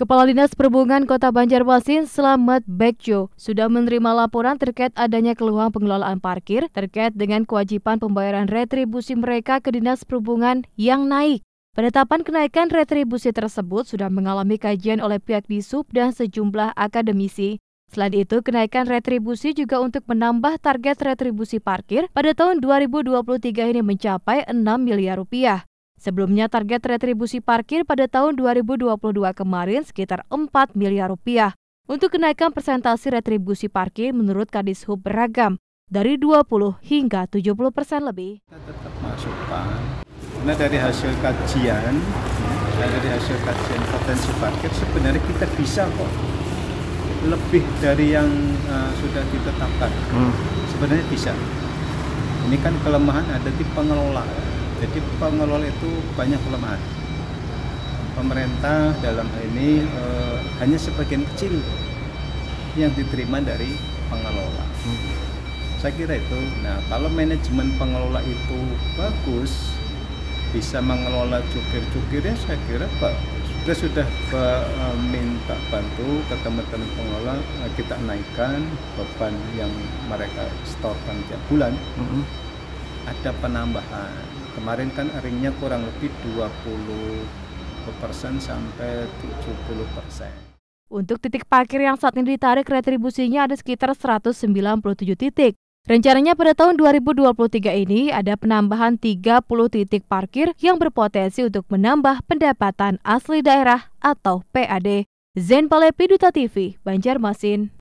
Kepala Dinas Perhubungan Kota Banjarmasin, Slamet Bejo, sudah menerima laporan terkait adanya keluhan pengelolaan parkir terkait dengan kewajiban pembayaran retribusi mereka ke Dinas Perhubungan yang naik. Penetapan kenaikan retribusi tersebut sudah mengalami kajian oleh pihak Disub dan sejumlah akademisi. Selain itu, kenaikan retribusi juga untuk menambah target retribusi parkir pada tahun 2023 ini mencapai Rp6 miliar. Sebelumnya target retribusi parkir pada tahun 2022 kemarin sekitar Rp4 miliar. Untuk kenaikan persentase retribusi parkir menurut Kadishub beragam, dari 20 hingga 70% lebih. Kita tetap masukkan, karena dari hasil kajian potensi parkir sebenarnya kita bisa kok lebih dari yang sudah ditetapkan. Sebenarnya bisa. Ini kan kelemahan ada di pengelola. Jadi pengelola itu banyak kelemahan. Pemerintah dalam hal ini hanya sebagian kecil yang diterima dari pengelola. Saya kira itu. Nah, kalau manajemen pengelola itu bagus, bisa mengelola cukir-cukirnya, saya kira bagus. Kita sudah minta bantu ke teman-teman pengelola, kita naikkan beban yang mereka setorkan tiap bulan. Ada penambahan. Kemarin kan ringnya kurang lebih 20% sampai 70%. Untuk titik parkir yang saat ini ditarik retribusinya ada sekitar 197 titik. Rencananya pada tahun 2023 ini ada penambahan 30 titik parkir yang berpotensi untuk menambah pendapatan asli daerah atau PAD. Zen Palepi, Duta TV, Banjarmasin.